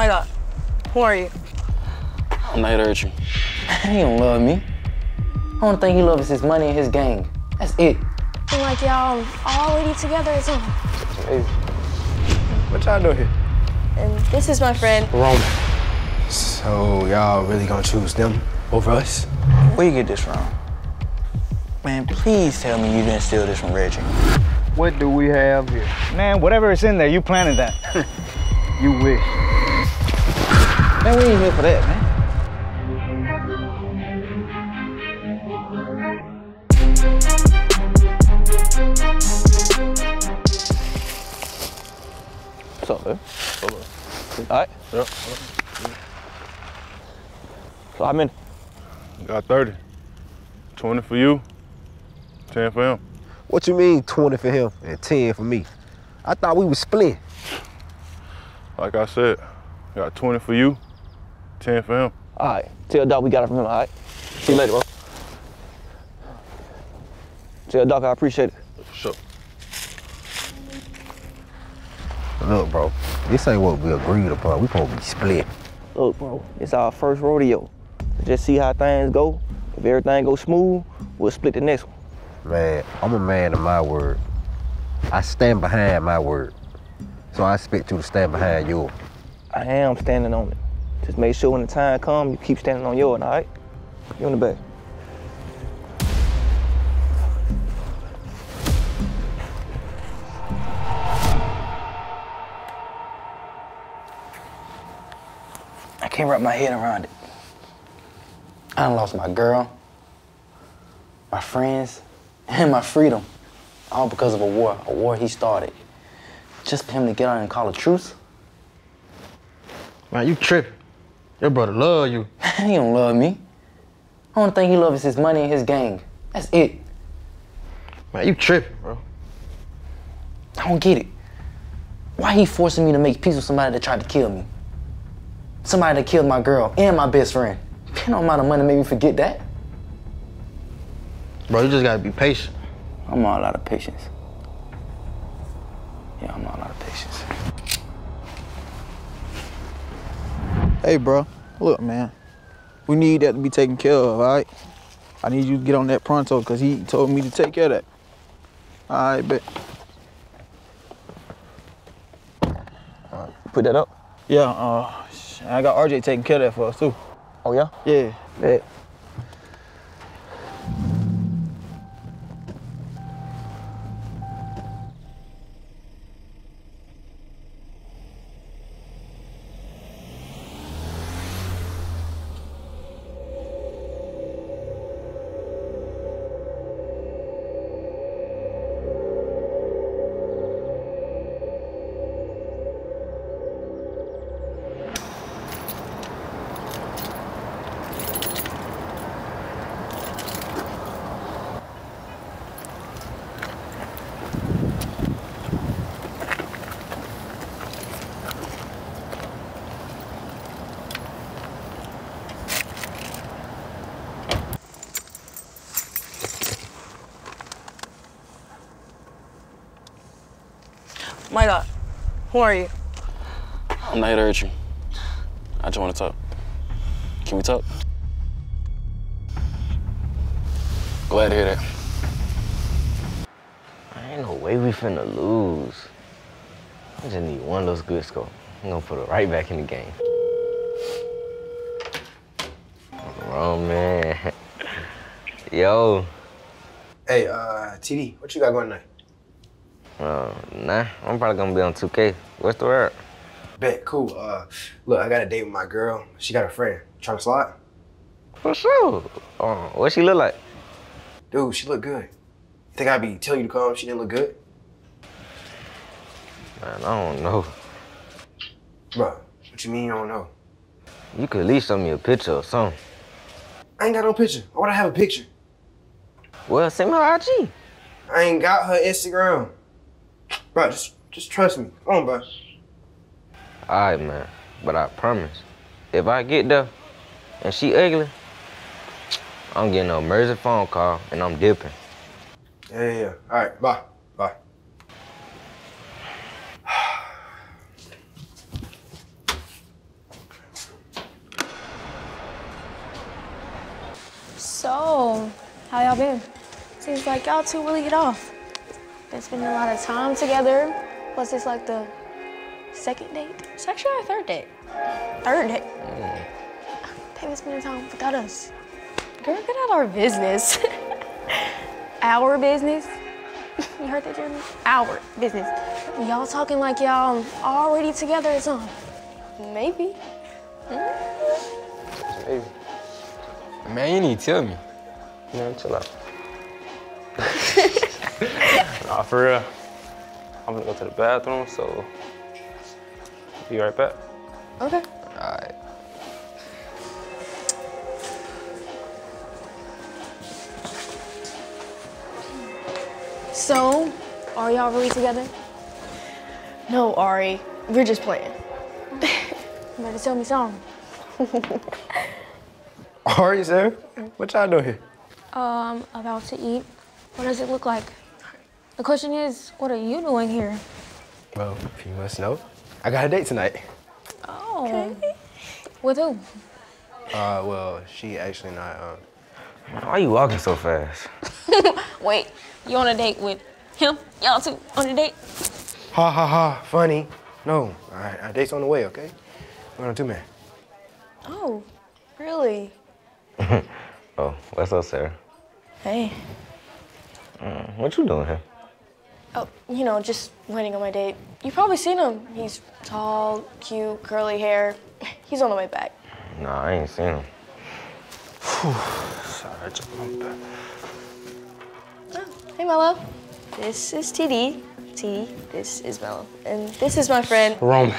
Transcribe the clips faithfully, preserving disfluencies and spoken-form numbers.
my God. Who are you? I'm not here to hurt you. He don't love me. The only thing he loves is his money and his gang. That's it. And like y'all already together as well. Hey, what y'all doing here? And this is my friend Roman. So y'all really gonna choose them over us? Where you get this from? Man, please tell me you didn't steal this from Reggie. What do we have here? Man, whatever is in there, you planted that. You wish. Man, we ain't here for that, man. What's up, dude? What's up? All right? Yep. So how many? You got thirty. twenty for you, ten for him. What you mean twenty for him and ten for me? I thought we was split. Like I said, got twenty for you, ten for him. All right, tell Doc we got it from him, all right? See you later, bro. Tell Doc I appreciate it. Sure. Look, bro, this ain't what we agreed upon. We supposed to be split. Look, bro, it's our first rodeo. Just see how things go. If everything goes smooth, we'll split the next one. Man, I'm a man of my word. I stand behind my word. So I expect you to stand behind yours. I am standing on it. Just make sure when the time comes, you keep standing on yours, all right? You in the back. I can't wrap my head around it. I done lost my girl, my friends, and my freedom, all because of a war, a war he started. Just for him to get out and call a truce? Man, you tripping. Your brother love you. He don't love me. The only thing he loves is his money and his gang. That's it. Man, you tripping, bro. I don't get it. Why he forcing me to make peace with somebody that tried to kill me? Somebody that killed my girl and my best friend. No amount of money made me forget that. Bro, you just gotta be patient. I'm all out of patience. Yeah, I'm all out of patience. Hey, bro, look, man. We need that to be taken care of, all right? I need you to get on that pronto, because he told me to take care of that. All right, bet. All right, put that up? Yeah, uh, I got R J taking care of that for us, too. Oh, yeah? Yeah. Yeah. My God, who are you? I'm not here to hurt you. I just want to talk. Can we talk? Glad to hear that. I ain't no way we finna lose. I just need one of those good scores. I'm gonna put it right back in the game. Wrong man. Yo. Hey, uh, T D, what you got going tonight? Uh, nah, I'm probably gonna be on two K. What's the word? Bet, cool. Uh, look, I got a date with my girl. She got a friend. Trying to slide? For sure. Uh, what she look like? Dude, she look good. You think I'd be telling you to come if she didn't look good? Man, I don't know. Bruh, what you mean you don't know? You could at least send me a picture or something. I ain't got no picture. Why would I have a picture? Well, send me her I G. I ain't got her Instagram. Bro, just, just trust me. Come on, bro. All right, man. But I promise, if I get there and she ugly, I'm getting an emergency phone call and I'm dipping. Yeah, yeah, yeah. All right, bye. Bye. So, how y'all been? Seems like y'all two really get off. Been spending a lot of time together. Plus, it's like the second date. It's actually our third date. Third date? Mm. They've been spending time without us. Girl, get out our business. Our business? You heard that, Jeremy? Our business. Y'all talking like y'all already together or something. Maybe. Mm-hmm. Maybe. Man, you need to tell me. Man, chill out. Nah, for real. I'm gonna go to the bathroom, so be right back. Okay. All right. So, are y'all really together? No, Ari. We're just playing. You better tell me something. Ari, Sarah? What y'all doing here? Um, about to eat. What does it look like? The question is, what are you doing here? Well, if you must know, I got a date tonight. Oh. Okay. With who? Uh, well, she actually not, um... Why are you walking so fast? Wait, you on a date with him? Y'all two on a date? Ha ha ha, funny. No, all right, our date's on the way, okay? We're on a two-man. Oh, really? Oh, what's up, Sarah? Hey. Mm, what you doing here? Oh, you know, just waiting on my date. You've probably seen him. He's tall, cute, curly hair. He's on the way back. Nah, I ain't seen him. Sorry, I just bumped that. Oh, hey, Melo. This is T D. T D, this is Melo. And this is my friend... Roman.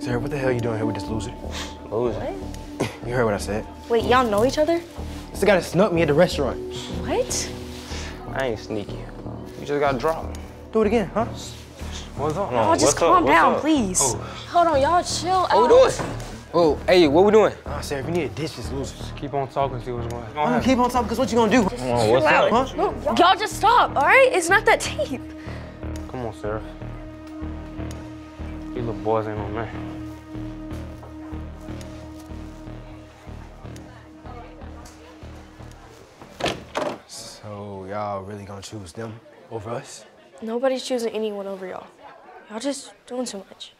Sarah, what the hell are you doing here with this loser? Loser? What? You heard what I said. Wait, y'all know each other? This guy that snuck me at the restaurant. What? I ain't sneaky. You just got dropped. Do it again, huh? What's up? Y'all just calm down, please. Oh. Hold on, y'all chill out. What we doing? Oh, hey, what we doing? Nah, Sarah, if you need a ditch, just lose it. Keep on talking, see what's going on. I'm gonna keep on talking, because what you gonna do? Just come on, what's up? Huh? No, y'all just stop, all right? It's not that deep. Come on, Sarah. You little boys ain't on me. So y'all really gonna choose them over us? Nobody's choosing anyone over y'all. Y'all just doing too much.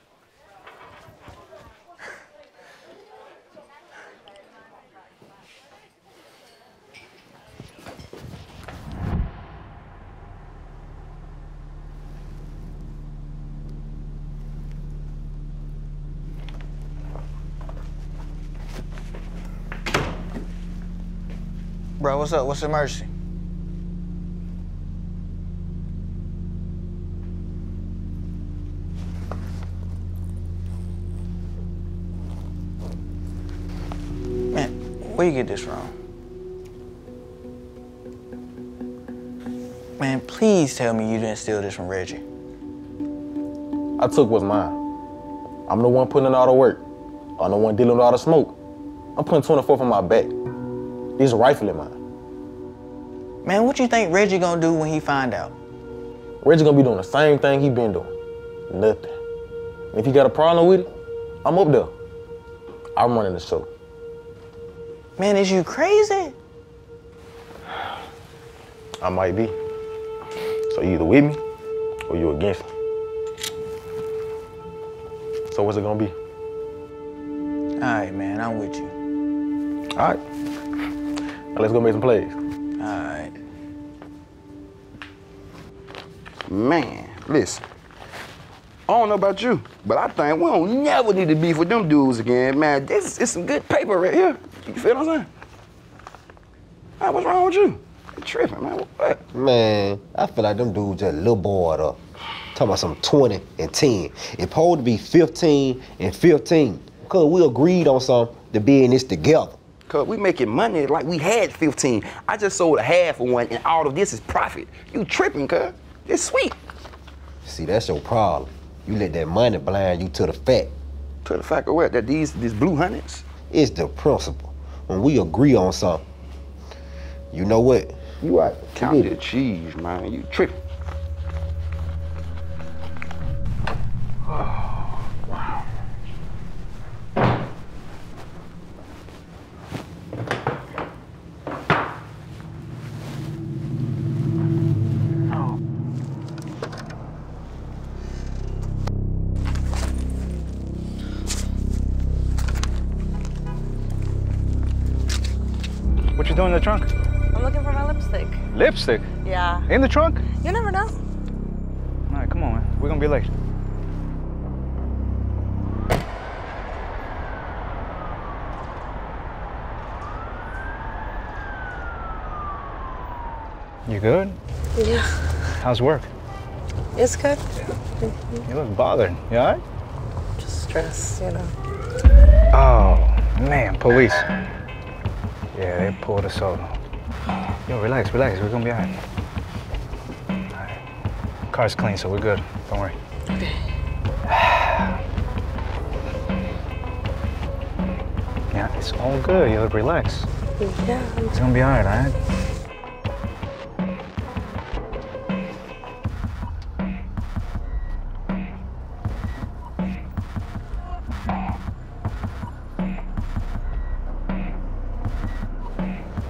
Bro, what's up? What's the emergency? Where you get this from? Man, please tell me you didn't steal this from Reggie. I took what's mine. I'm the one putting in all the work. I'm the one dealing with all the smoke. I'm putting twenty-four on my back. These are rifle in mine. Man, what you think Reggie gonna do when he find out? Reggie gonna be doing the same thing he been doing. Nothing. And if he got a problem with it, I'm up there. I'm running the show. Man, is you crazy? I might be. So you either with me or you against me. So what's it gonna be? All right, man, I'm with you. All right. Now let's go make some plays. All right. Man, listen. I don't know about you, but I think we don't never need to beef with them dudes again, man. This is some good paper right here. You feel what I'm saying? Man, what's wrong with you? You're tripping, man. What? Man, I feel like them dudes just a little bored up. Talking about some twenty and ten. It's supposed to be fifteen and fifteen. Because we agreed on something to be in this together. Because we making money like we had fifteen. I just sold a half of one, and all of this is profit. You tripping, cuz. It's sweet. See, that's your problem. You let that money blind you to the fact. To the fact of what? That these, these blue hundreds? It's the principle. When we agree on something, you know what? You out counting the cheese, man. You tripping. Oh, wow. What you doing in the trunk? I'm looking for my lipstick. Lipstick? Yeah. In the trunk? You never know. All right, come on, man. We're gonna be late. You good? Yeah. How's work? It's good. Yeah. You look bothered. You all right? Just stress, you know. Oh, man, police. Yeah, they pulled us over. Yo, relax, relax. We're gonna be all right. All right. Car's clean, so we're good. Don't worry. Okay. Yeah, it's all good. You look relaxed. Yeah. It's gonna be all right, all right?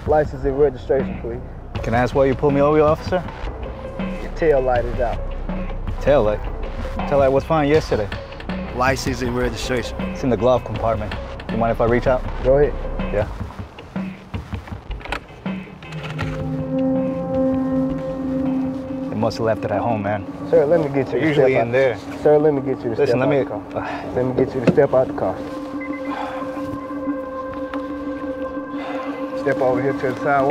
License and registration, please. Can I ask why you pulled me over, officer? Your tail light is out. Tail light? Tail light was found yesterday. License and registration. It's in the glove compartment. You mind if I reach out? Go ahead. Yeah. They must have left it at home, man. Sir, let me get you. They're to usually step in out. There. Sir, let me get you to Listen, step let me... out the car. Let me get you to step out the car. Step over here to the sidewalk.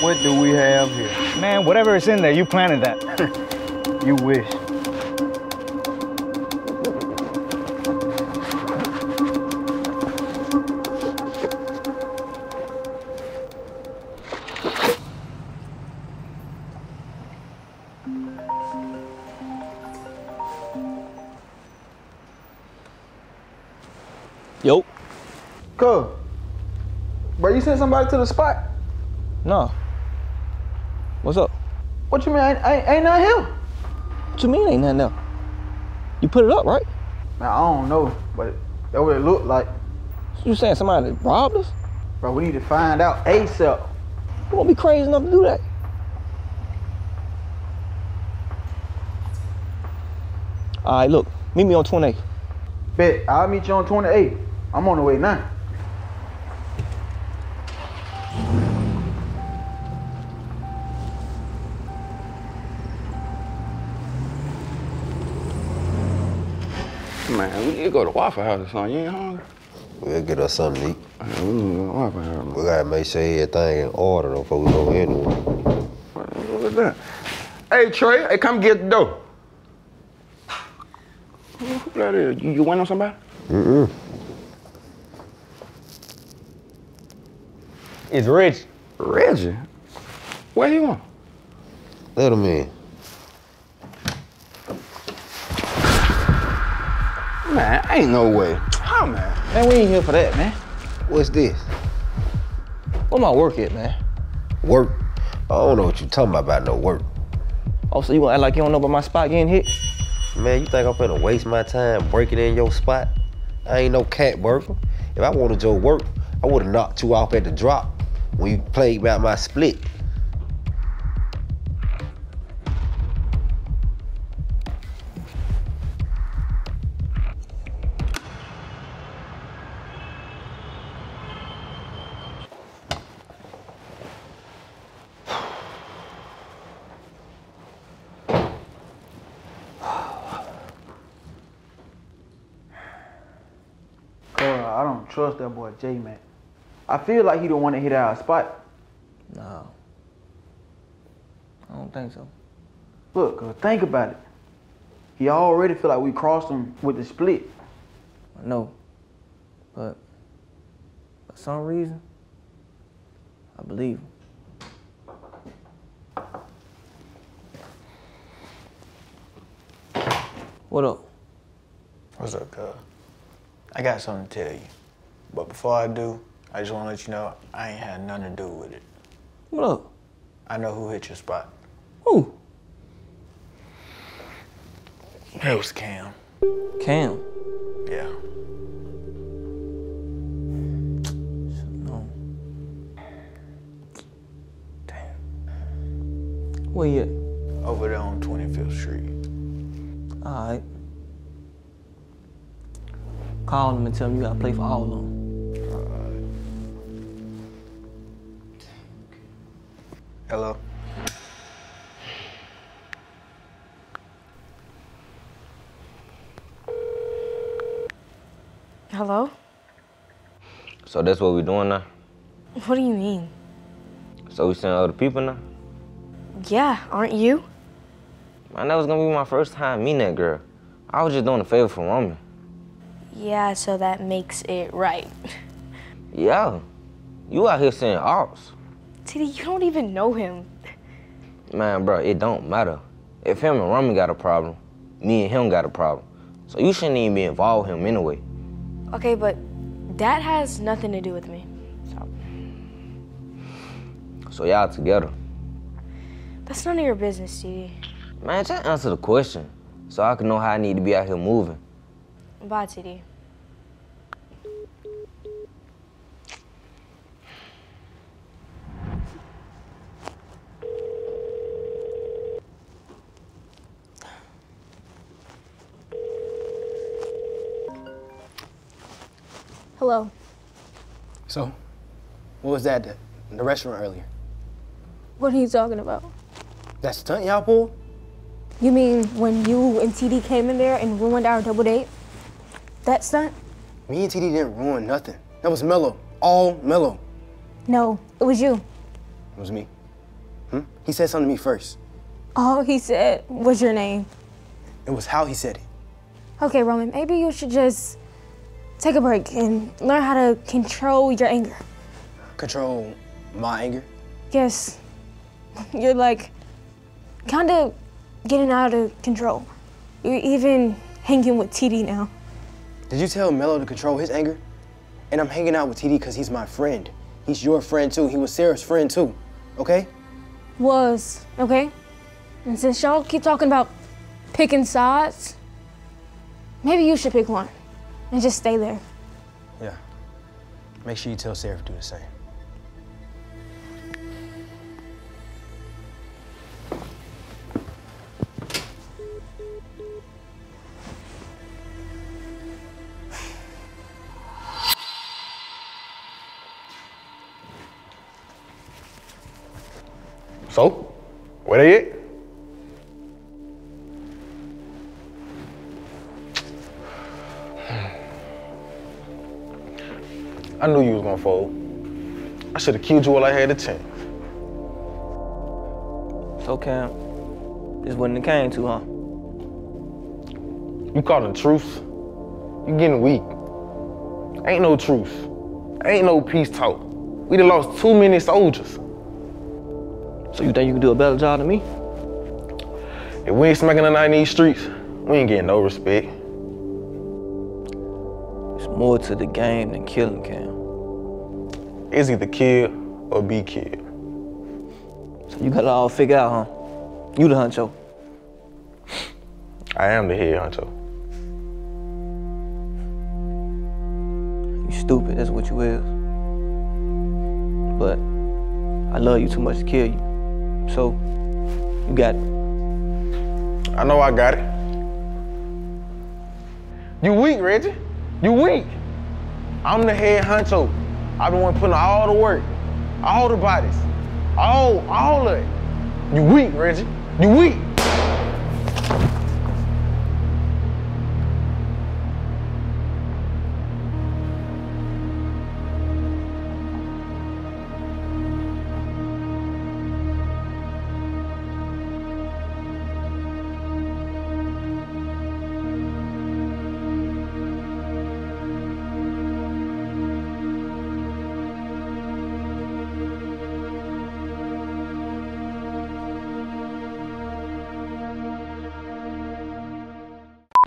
What do we have here? Man, whatever is in there, you planted that. You wish. Yo. Cool. Bro, you sent somebody to the spot? No. What's up? What you mean? I, I, ain't not him. What you mean ain't nothing now? You put it up, right? Man, I don't know, but that what it looked like. So you saying somebody robbed us? Bro, we need to find out ASAP. You won't be crazy enough to do that. All right, look, meet me on twenty-eighth. Bet, I'll meet you on twenty-eighth. I'm on the way now. Man, we need to go to Waffle House or something. You ain't hungry? We'll get us something to eat. Right, we need to go to Waffle House. Man. We gotta make sure everything in order though before we go anywhere. What was that? Hey, Trey, hey, come get the door. Who that is? You, you went on somebody? Mm-mm. It's Reggie. Reggie? Where he went? Let him in. Man, ain't no way. How, oh, man? Man, we ain't here for that, man. What's this? Where my work at, man? Work? I don't know what you talking about, about no work. Oh, so you gonna act like you don't know about my spot getting hit? Man, you think I'm finna waste my time breaking in your spot? I ain't no cat burglar. If I wanted your work, I would've knocked you off at the drop. When you played about my split. Girl, I don't trust that boy J Mac. I feel like he the one that hit our spot. No. I don't think so. Look, girl, think about it. He already feel like we crossed him with the split. I know. But for some reason, I believe him. What up? What's up, girl? I got something to tell you. But before I do, I just want to let you know I ain't had nothing to do with it. What up? I know who hit your spot. Who? It was Cam. Cam? Yeah. No. Damn. Where you at? over there on twenty-fifth Street. All right. Call them and tell them you gotta play for all of them. All right. Hello? Hello? So that's what we're doing now? What do you mean? So we seeing other people now? Yeah, aren't you? Man, that was gonna be my first time meeting that girl. I was just doing a favor for Roman. Yeah, so that makes it right. Yeah. You out here saying ours. T D, you don't even know him. Man, bro, it don't matter. If him and Roman got a problem, me and him got a problem. So you shouldn't even be involved with him anyway. Okay, but that has nothing to do with me. So, so y'all together? That's none of your business, T D. Man, just answer the question so I can know how I need to be out here moving. Bye, T D. Hello. So, what was that, the, the restaurant earlier? What are you talking about? That stunt y'all pulled? You mean when you and T D came in there and ruined our double date? That stunt? Me and T D didn't ruin nothing. That was Melo, all Melo. No, it was you. It was me. Hmm? He said something to me first. All he said was your name. It was how he said it. Okay, Roman, maybe you should just take a break and learn how to control your anger. Control my anger? Yes. You're like kind of getting out of control. You're even hanging with T D now. Did you tell Melo to control his anger? And I'm hanging out with T D because he's my friend. He's your friend too. He was Sarah's friend too. Okay? Was, okay? And since y'all keep talking about picking sides, maybe you should pick one. And just stay there. Yeah. Make sure you tell Sarah to do the same. So, where they at? I knew you was gonna fold. I should have killed you while I had a chance. So, Cam, this wasn't it came to, huh? You calling the truce? You getting weak. Ain't no truce. Ain't no peace talk. We done lost too many soldiers. So you think you can do a better job than me? If we ain't smacking none out in these streets, we ain't getting no respect. More to the game than killing, Cam. It's either kill or be killed. So you got it all figured out, huh? You the honcho. I am the head honcho. You stupid, that's what you is. But I love you too much to kill you. So, you got it. I know I got it. You weak, Reggie. You weak. I'm the head honcho. I've been one putting all the work, all the bodies, all, all of it. You weak, Reggie. You weak.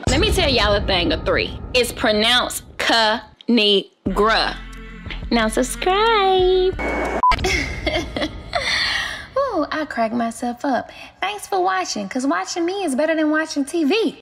Let me tell y'all a thing or three. It's pronounced K A N E G R A. Now subscribe. Ooh, I crack myself up. Thanks for watching, because watching me is better than watching T V.